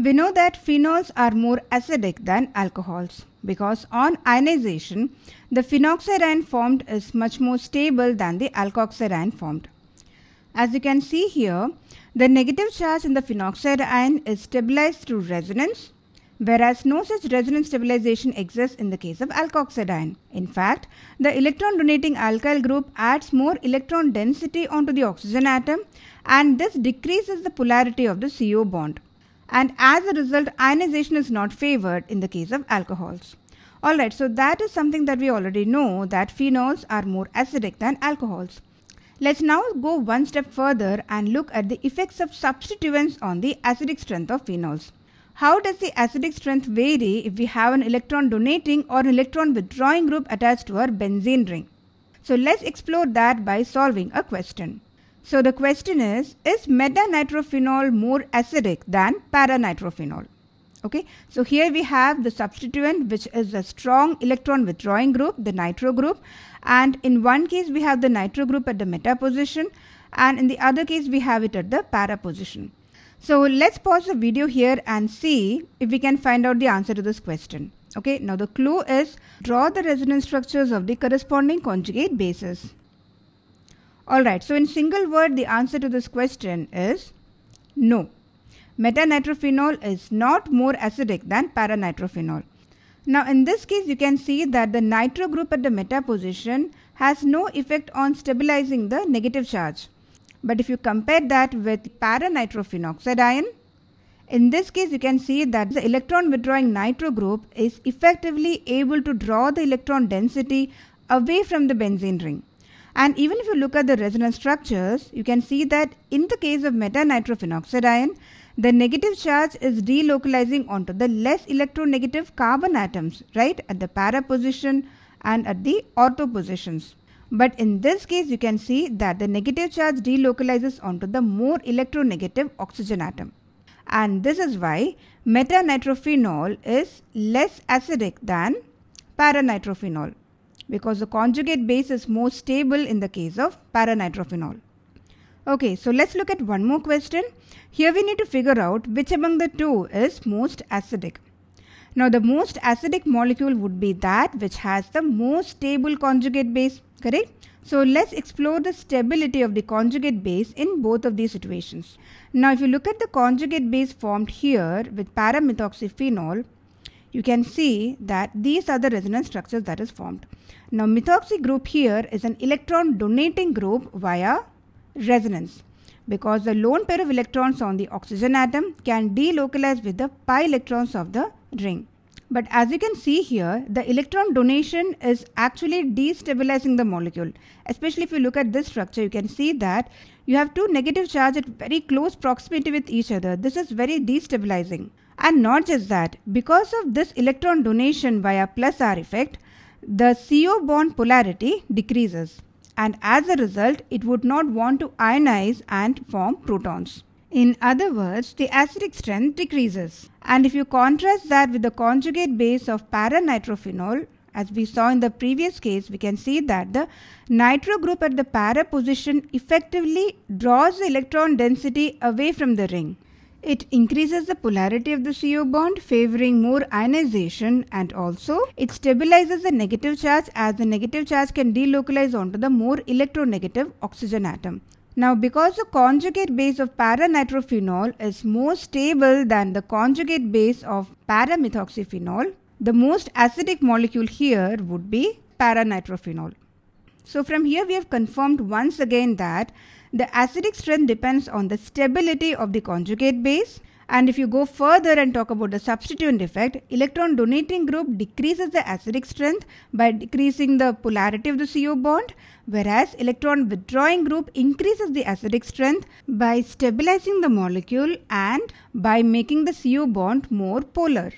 We know that phenols are more acidic than alcohols because on ionization, the phenoxyran formed is much more stable than the alkoxyran formed. As you can see here, the negative charge in the phenoxyran is stabilized through resonance, whereas no such resonance stabilization exists in the case of alkoxyran. In fact, the electron-donating alkyl group adds more electron density onto the oxygen atom, and this decreases the polarity of the CO bond. And as a result, ionization is not favored in the case of alcohols. Alright, so that is something that we already know, that phenols are more acidic than alcohols. Let's now go one step further and look at the effects of substituents on the acidic strength of phenols. How does the acidic strength vary if we have an electron donating or an electron withdrawing group attached to our benzene ring? So let's explore that by solving a question. So the question is metanitrophenol more acidic than paranitrophenol? Okay, so here we have the substituent, which is a strong electron withdrawing group, the nitro group, and in one case we have the nitro group at the meta position and in the other case we have it at the para position. So let's pause the video here and see if we can find out the answer to this question. Okay, now the clue is draw the resonance structures of the corresponding conjugate bases. Alright, so in single word the answer to this question is no. Metanitrophenol is not more acidic than paranitrophenol. Now in this case you can see that the nitro group at the meta position has no effect on stabilizing the negative charge. But if you compare that with paranitrophenol, in this case you can see that the electron withdrawing nitro group is effectively able to draw the electron density away from the benzene ring. And even if you look at the resonance structures, you can see that in the case of metanitrophenol, the negative charge is delocalizing onto the less electronegative carbon atoms, right, at the para position and at the ortho positions. But in this case, you can see that the negative charge delocalizes onto the more electronegative oxygen atom. And this is why metanitrophenol is less acidic than paranitrophenol, because the conjugate base is more stable in the case of paranitrophenol. Okay, so let's look at one more question. Here we need to figure out which among the two is most acidic. Now the most acidic molecule would be that which has the most stable conjugate base, correct? So let's explore the stability of the conjugate base in both of these situations. Now if you look at the conjugate base formed here with paramethoxyphenol, you can see that these are the resonance structures that is formed. Now methoxy group here is an electron donating group via resonance, because the lone pair of electrons on the oxygen atom can delocalize with the pi electrons of the ring. But as you can see here, the electron donation is actually destabilizing the molecule. Especially if you look at this structure, you can see that you have two negative charges at very close proximity with each other. This is very destabilizing. And not just that, because of this electron donation via plus R effect, the CO bond polarity decreases. And as a result, it would not want to ionize and form protons. In other words, the acidic strength decreases. And if you contrast that with the conjugate base of paranitrophenol, as we saw in the previous case, we can see that the nitro group at the para position effectively draws the electron density away from the ring. It increases the polarity of the CO bond, favoring more ionization, and also it stabilizes the negative charge, as the negative charge can delocalize onto the more electronegative oxygen atom. Now because the conjugate base of paranitrophenol is more stable than the conjugate base of paramethoxyphenol, the most acidic molecule here would be paranitrophenol. So from here we have confirmed once again that the acidic strength depends on the stability of the conjugate base. And if you go further and talk about the substituent effect, electron donating group decreases the acidic strength by decreasing the polarity of the CO bond, whereas electron withdrawing group increases the acidic strength by stabilizing the molecule and by making the CO bond more polar.